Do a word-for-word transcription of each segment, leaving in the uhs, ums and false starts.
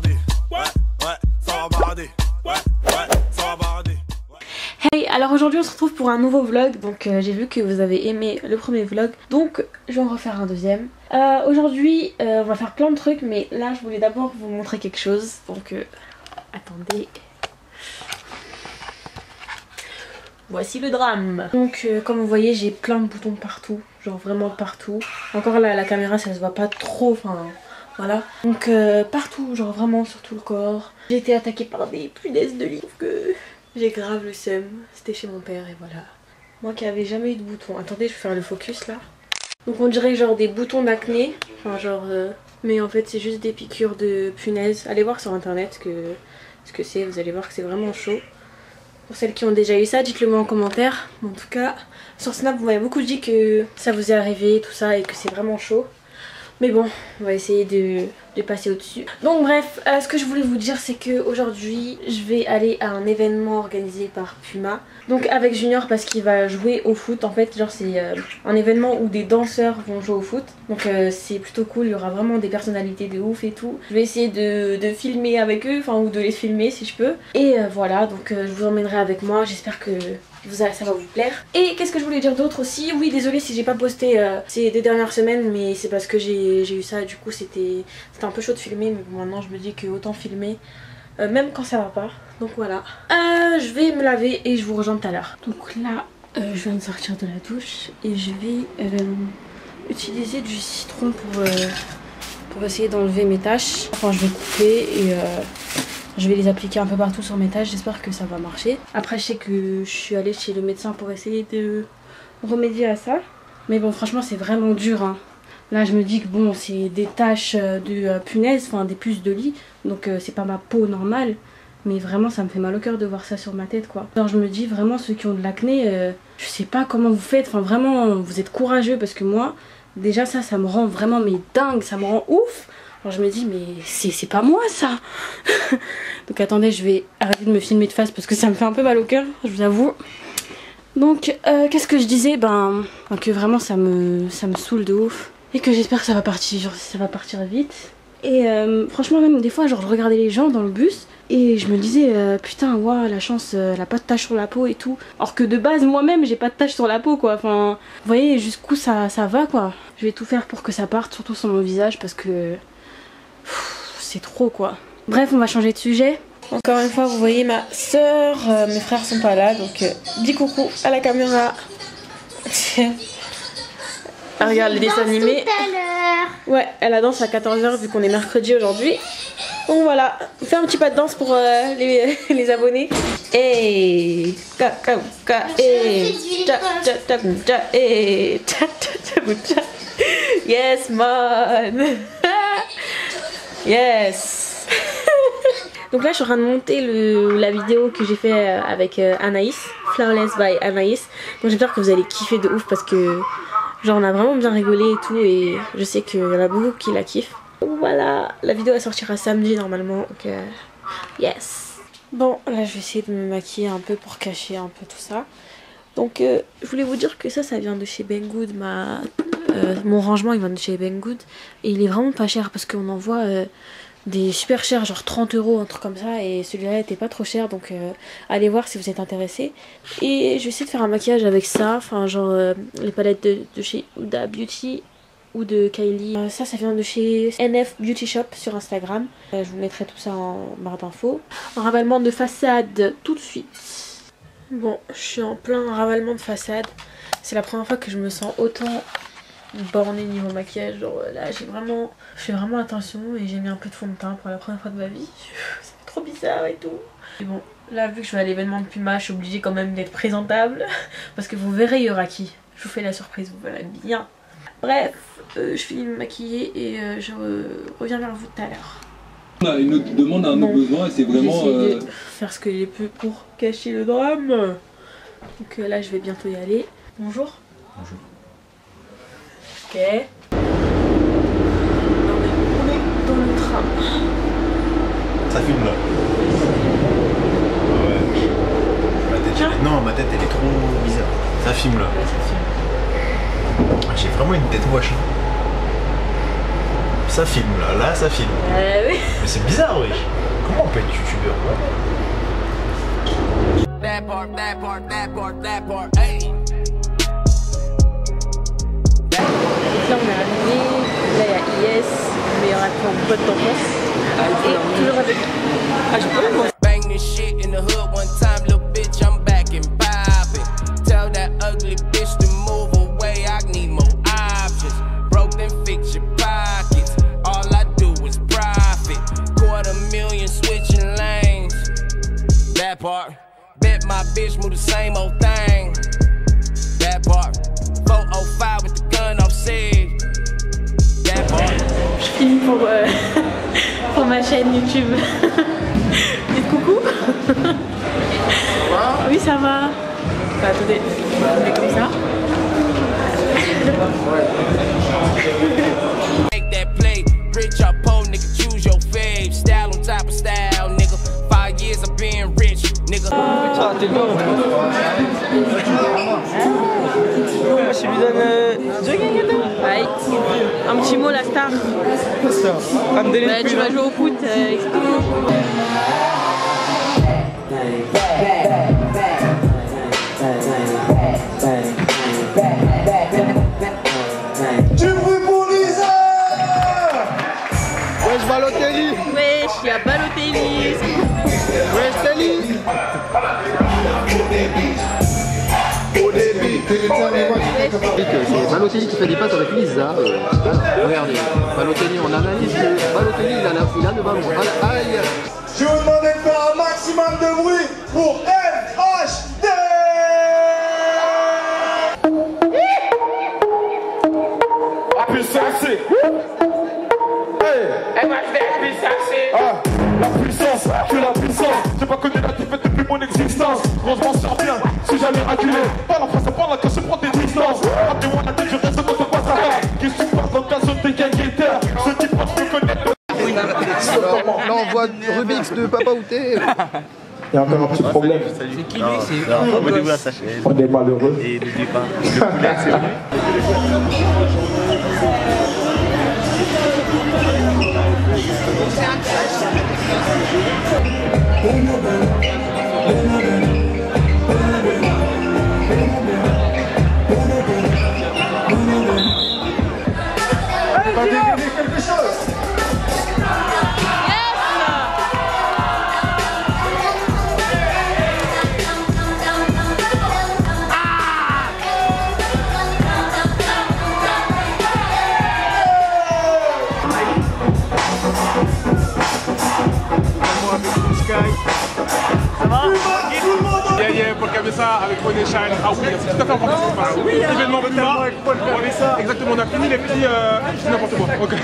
barder. Ouais, ouais, ça va barder. Ouais, ouais, ça va barder. Hey, alors aujourd'hui on se retrouve pour un nouveau vlog. Donc euh, j'ai vu que vous avez aimé le premier vlog, donc je vais en refaire un deuxième. euh, Aujourd'hui euh, on va faire plein de trucs, mais là je voulais d'abord vous montrer quelque chose. Donc euh, attendez. Voici le drame. Donc euh, comme vous voyez, j'ai plein de boutons partout, genre vraiment partout. Encore là la caméra ça se voit pas trop, enfin voilà. Donc euh, partout, genre vraiment sur tout le corps. J'ai été attaquée par des punaises de lit que... J'ai grave le seum, c'était chez mon père et voilà. Moi qui avais jamais eu de boutons. Attendez, je vais faire le focus là. Donc on dirait genre des boutons d'acné, enfin genre euh... mais en fait c'est juste des piqûres de punaises. Allez voir sur internet que... ce que c'est, vous allez voir que c'est vraiment chaud. Pour celles qui ont déjà eu ça, dites-le moi en commentaire. En tout cas, sur Snap vous m'avez beaucoup dit que ça vous est arrivé, tout ça, et que c'est vraiment chaud. Mais bon, on va essayer de, de passer au-dessus. Donc bref, euh, ce que je voulais vous dire c'est qu'aujourd'hui je vais aller à un événement organisé par Puma. Donc avec Junior parce qu'il va jouer au foot. En fait genre c'est euh, un événement où des danseurs vont jouer au foot. Donc euh, c'est plutôt cool, il y aura vraiment des personnalités de ouf et tout. Je vais essayer de, de filmer avec eux, enfin ou de les filmer si je peux. Et euh, voilà, donc euh, je vous emmènerai avec moi, j'espère que... ça va vous plaire. Et qu'est-ce que je voulais dire d'autre aussi? Oui, désolée si j'ai pas posté euh, ces des dernières semaines, mais c'est parce que j'ai eu ça. Du coup, c'était un peu chaud de filmer, mais bon, maintenant je me dis que autant filmer, euh, même quand ça va pas. Donc voilà. Euh, je vais me laver et je vous rejoins tout à l'heure. Donc là, euh, je viens de sortir de la douche et je vais euh, utiliser du citron pour, euh, pour essayer d'enlever mes taches. Enfin, je vais couper et... Euh... je vais les appliquer un peu partout sur mes tâches, j'espère que ça va marcher. Après je sais que je suis allée chez le médecin pour essayer de remédier à ça. Mais bon franchement c'est vraiment dur. Hein. Là je me dis que bon c'est des tâches de punaise, enfin des puces de lit. Donc euh, c'est pas ma peau normale. Mais vraiment ça me fait mal au cœur de voir ça sur ma tête quoi. Alors je me dis vraiment ceux qui ont de l'acné, euh, je sais pas comment vous faites. Enfin vraiment vous êtes courageux parce que moi déjà ça, ça me rend vraiment mais dingue, ça me rend ouf. Alors je me dis mais c'est pas moi ça. Donc attendez, je vais arrêter de me filmer de face parce que ça me fait un peu mal au cœur, je vous avoue. Donc euh, qu'est-ce que je disais, ben que vraiment ça me, ça me saoule de ouf. Et que j'espère que ça va partir, genre ça va partir vite. Et euh, franchement même des fois genre je regardais les gens dans le bus et je me disais euh, putain waouh la chance, euh, elle a pas de taches sur la peau et tout. Alors que de base moi-même j'ai pas de taches sur la peau quoi. Enfin vous voyez jusqu'où ça, ça va quoi. Je vais tout faire pour que ça parte, surtout sur mon visage parce que... c'est trop quoi. Bref, on va changer de sujet. Encore une fois, vous voyez ma soeur, euh, mes frères sont pas là, donc euh, dis coucou à la caméra. Ah, regarde les dessins animés. Ouais, elle a danse à quatorze heures vu qu'on est mercredi aujourd'hui. Donc voilà, fais un petit pas de danse pour euh, les, les abonnés. Et yes man. Yes. Donc là je suis en train de monter le, la vidéo que j'ai fait avec Anaïs, Flawless by Anaïs. Donc j'espère que vous allez kiffer de ouf parce que genre on a vraiment bien rigolé et tout. Et je sais qu'il y en a beaucoup qui la kiffent. Voilà, la vidéo elle sortira samedi normalement. Donc euh, yes. Bon là je vais essayer de me maquiller un peu pour cacher un peu tout ça. Donc euh, je voulais vous dire que ça ça vient de chez Banggood. Ma... Euh, mon rangement il vient de chez Banggood et il est vraiment pas cher parce qu'on en voit euh, des super chers, genre trente euros, un truc comme ça, et celui-là était pas trop cher, donc euh, allez voir si vous êtes intéressés. Et je vais essayer de faire un maquillage avec ça, enfin genre euh, les palettes de, de chez Huda Beauty ou de Kylie. Euh, ça ça vient de chez N F Beauty Shop sur Instagram. Euh, je vous mettrai tout ça en barre d'infos. Un ravalement de façade tout de suite. Bon je suis en plein ravalement de façade, c'est la première fois que je me sens autant bornée niveau maquillage, genre là j'ai vraiment, je fais vraiment attention et j'ai mis un peu de fond de teint pour la première fois de ma vie. Ça fait trop bizarre et tout. Et bon là vu que je vais à l'événement de Puma, je suis obligée quand même d'être présentable parce que vous verrez il y aura qui. Je vous fais la surprise, vous verrez bien. Bref, euh, je finis de me maquiller et euh, je euh, reviens vers vous tout à l'heure. On a une autre demande, un autre besoin et c'est vraiment... Euh... de faire ce que j'ai pu pour cacher le drame. Donc euh, là je vais bientôt y aller. Bonjour. Bonjour. Ok. On est dans le train. Ça filme là. Ouais. Ma tête, ah. Non, ma tête elle est trop bizarre. Ça filme là. Ouais, ça filme. J'ai vraiment une tête wash. ça filme là, là ça filme. Euh, oui. Mais c'est bizarre, oui. Comment on peut être youtubeur, ouais. That part, that part, that part, that part, hey. Là on est arrivé, là il y a Ilyes, mais on a pris un peu de temps. Et toujours avec. Ah, je peux même. Bang this shit in the hood one time, little bitch, I'm back and poppin'. Tell that ugly bitch to move away, I need more options. Broke them, fix your pockets. All I do is profit. Quarter million switching lanes. That part. Bet my bitch move the same old thing. That part. four oh five with the gun offset. That part. Je filme pour, euh, pour ma chaîne YouTube. Et coucou. Oui, ça va. Bah, attendez, on est comme ça. Make that play, rich or poor, nigga, choose your fave. Style on top of style, nigga. Five years of being rich, nigga. Ah, t'es bon. Moi, je lui donne. Ouais. Un petit mot, la star. Bah, tu vas jouer au foot, euh, et cetera. Tu veux pour Lisa? Wesh Balotelli. Wesh, il y a Balotelli. Wesh Telly. C'est Balotelli qui fait des pattes avec Lisa. Euh, regardez, Balotelli on analyse. Balotelli il a la il a le ballon. Aïe. Je vous demande de faire un maximum de bruit pour M H D. Hey. Ah, la puissance, que la puissance. J'ai pas connu la défaite depuis mon existence. Heureusement je m'en sers bien, si j'allais reculer. Pas la face à part là quand je prends des distances. Rappelez-moi la tête, je reste dans ton pas ça va. Qui supporte dans ta zone des gagnateurs. Ceux qui pensent me connaître. Là on voit Rubix de Papa Outé. Il y a encore un petit problème. C'est qui lui? C'est un. On est malheureux. Et n'oubliez pas, le poulet c'est bon. Avec Onéchaï, ah oui, c'est tout à fait important ce qui se passe. Oui, l'événement Puma, exactement, on a fini les petits, euh, n'importe quoi. Okay.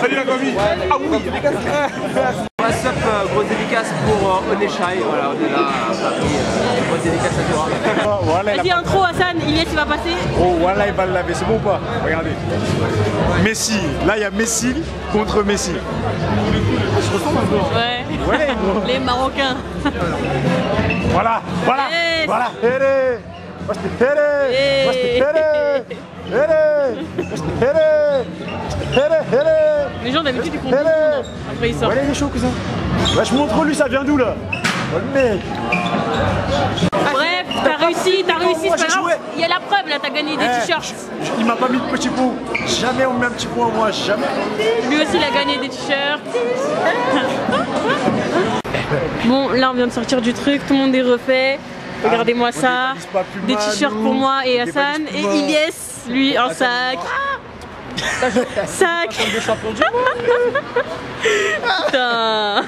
Salut la famille. Ah oui. What's up, grosse dédicace pour Onéchaï, voilà, on est là à Paris, grosse dédicace à toi. Vas-y, intro Hassan, Ilyes il va passer. Oh voilà, il va le laver, c'est bon ou pas? Regardez. Messi, là il y a Messi contre Messi. On se ressemble encore. Ouais. Ouais. Les Marocains. Voilà, voilà, yes. Voilà. Hélé, moi je t'ai hélé, moi je t'ai hélé, hélé, moi je t'ai hélé, hélé, hélé. Les gens d'habitude ils comprennent. Après ils sortent. Ouais, il est chaud, cousin. Bah, je montre lui, ça vient d'où là? Oh le mec. Bref, t'as réussi, t'as réussi, c'est pas grave. Il y a la preuve là, t'as gagné des eh, t-shirts. Il m'a pas mis de petit pot. Jamais on met un petit pot à moi, jamais. Lui aussi il a gagné des t-shirts. Bon, là on vient de sortir du truc, tout le monde est refait. Regardez-moi ça. Des t-shirts pour moi et Hassan. Et Ilyes, lui, en sac. Sac. Putain.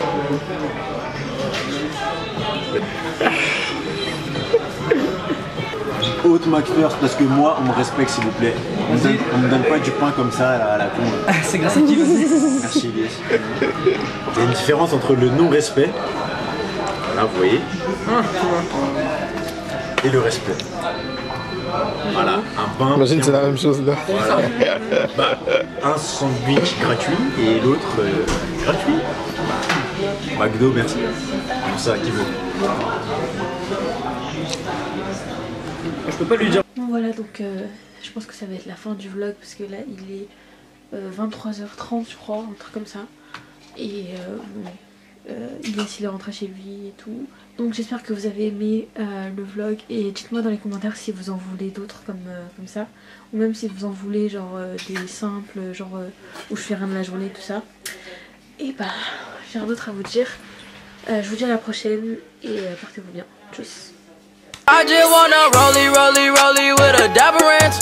Haute Mac first, parce que moi on me respecte s'il vous plaît. On me donne, on me donne pas du pain comme ça à la con. C'est grâce à qui? Merci Ilyes. Il y a une différence entre le non-respect, voilà vous voyez, et le respect. Voilà, un pain. Imagine c'est la même chose là. Voilà. Bah, un sandwich gratuit et l'autre euh, gratuit. McDo, merci. Pour ça, qui veut. Je peux pas lui dire. Bon voilà, donc euh, je pense que ça va être la fin du vlog parce que là il est euh, vingt-trois heures trente je crois, un truc comme ça. Et euh, euh, Ilyes il est rentré chez lui et tout. Donc j'espère que vous avez aimé euh, le vlog, et dites-moi dans les commentaires si vous en voulez d'autres comme, euh, comme ça. Ou même si vous en voulez genre euh, des simples, genre euh, où je fais rien de la journée, tout ça. Et bah, j'ai rien d'autre à vous dire. Euh, je vous dis à la prochaine et euh, portez-vous bien. Tchuss. I just wanna rollie, rollie, rollie with a dapper ranch.